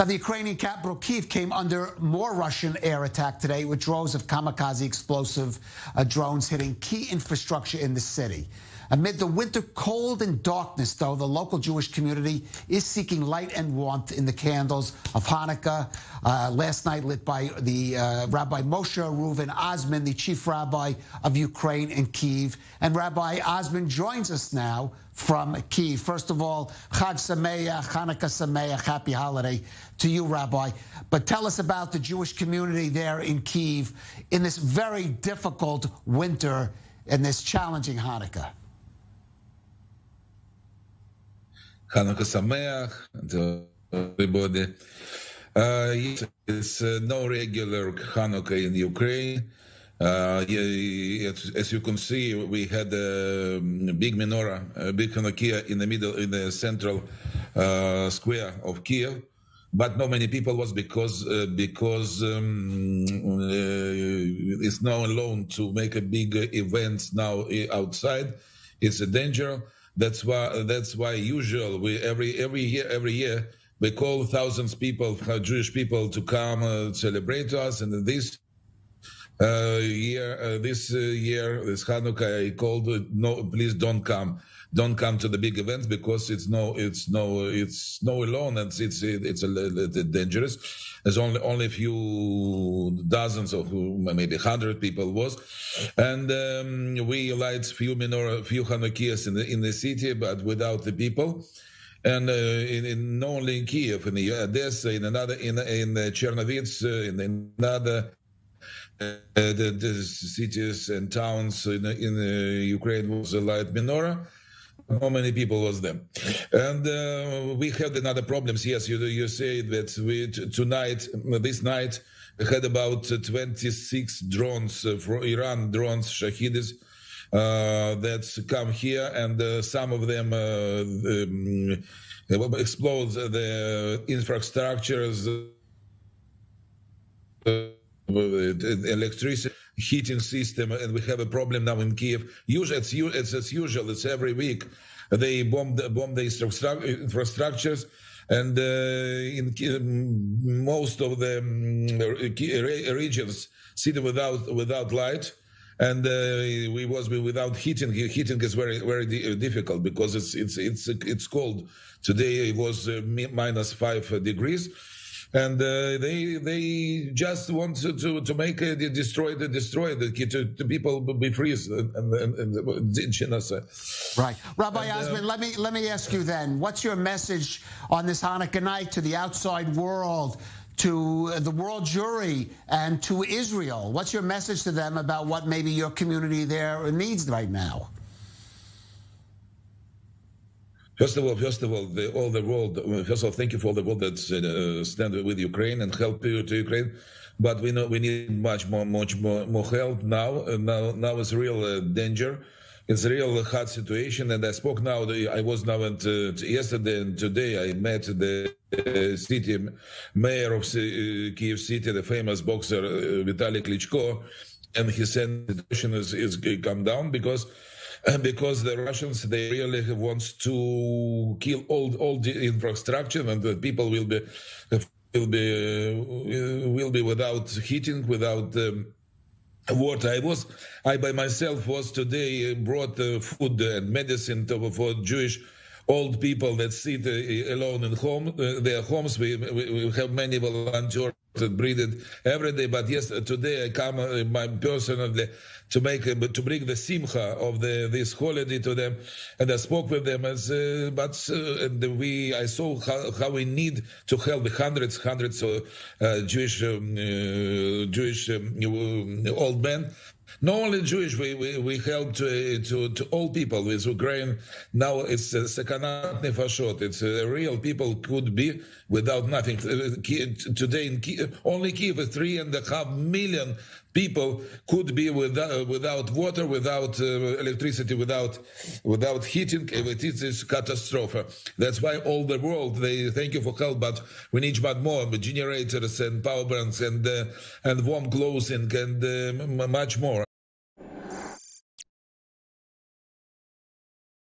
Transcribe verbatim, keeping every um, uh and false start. Now, the Ukrainian capital, Kyiv, came under more Russian air attack today with droves of kamikaze explosive uh, drones hitting key infrastructure in the city. Amid the winter cold and darkness, though, the local Jewish community is seeking light and warmth in the candles of Hanukkah, uh, last night lit by the uh, Rabbi Moshe Reuven Azman, the chief rabbi of Ukraine and Kyiv. And Rabbi Azman joins us now from Kyiv. First of all, Chag Sameach, Hanukkah Sameach, happy holiday to you, Rabbi. But tell us about the Jewish community there in Kyiv in this very difficult winter and this challenging Hanukkah. Hanukkah Sameach to everybody. Uh, yes, it's uh, no regular Hanukkah in Ukraine. Uh, yeah, it, as you can see, we had a big menorah, a big Hanukkah in the middle, in the central uh, square of Kyiv, but not many people was because uh, because um, uh, it's now alone to make a big event now outside. It's a danger. That's why. That's why. Usual. We every every year. Every year we call thousands people, Jewish people, to come uh, celebrate us. And this uh, year, uh, this uh, year, this Hanukkah, I called. Uh, no, please don't come. Don't come to the big events because it's no. It's no. It's no alone. And it's it's it's a little bit dangerous. There's only only a few dozens or maybe hundred people was, and um, we light few menorah, few Hanukkahs in the in the city, but without the people, and uh, in, in not only in Kyiv, in the Odessa, in another in in Chernivtsi, in another uh, the, the cities and towns in in uh, Ukraine was a light menorah. How many people was there? And uh, we had another problems. Yes, you you say that we tonight, this night, had about twenty-six drones uh, from Iran, drones, Shahidis, uh, that come here, and uh, some of them uh, um, explode the infrastructures, uh, electricity. Heating system, and we have a problem now in Kyiv. Usually, it's, it's as usual. It's every week they bomb the, bomb the infrastructures, and uh, in um, most of the um, regions sit without without light, and uh, we was without heating. Heating is very very difficult because it's it's it's it's cold. Today it was uh, minus five degrees. And uh, they they just want to to make uh, destroy the destroy the to, to people be free and, and, and, and genocide. Right, Rabbi and, Azman. Uh, let me let me ask you then. What's your message on this Hanukkah night to the outside world, to the world jury, and to Israel? What's your message to them about what maybe your community there needs right now? First of all, first of all, the, all the world. First of all, thank you for all the world that uh, stand with Ukraine and help you to Ukraine. But we know we need much more, much more, more help now. Uh, now, now it's real uh, danger. It's a real hard situation. And I spoke now. I was now and uh, yesterday and today. I met the uh, city mayor of uh, Kyiv City, the famous boxer uh, Vitaly Klitschko, and he said the situation is, is come down because. And because the Russians, they really wants to kill all all the infrastructure, and the people will be will be uh, will be without heating, without um, water. I was I by myself was today brought uh, food and medicine to, for Jewish old people that sit uh, alone in home uh, their homes. We, we we have many volunteers. That breed it every day, but yes, today I come uh, my personally to make uh, to bring the simcha of the this holiday to them, and I spoke with them. As uh, but uh, and we I saw how, how we need to help the hundreds hundreds of uh, Jewish um, uh, Jewish um, old men. Not only Jewish, we we, we help to, to to all people with Ukraine. Now it's sekanat nefashot. It's uh, real people could be without nothing. Today in Kyiv, only Kyiv, three and a half million people could be without without water, without uh, electricity, without without heating. It is a catastrophe. That's why all the world they thank you for help, but we need much more generators and power banks and uh, and warm clothing and uh, much more.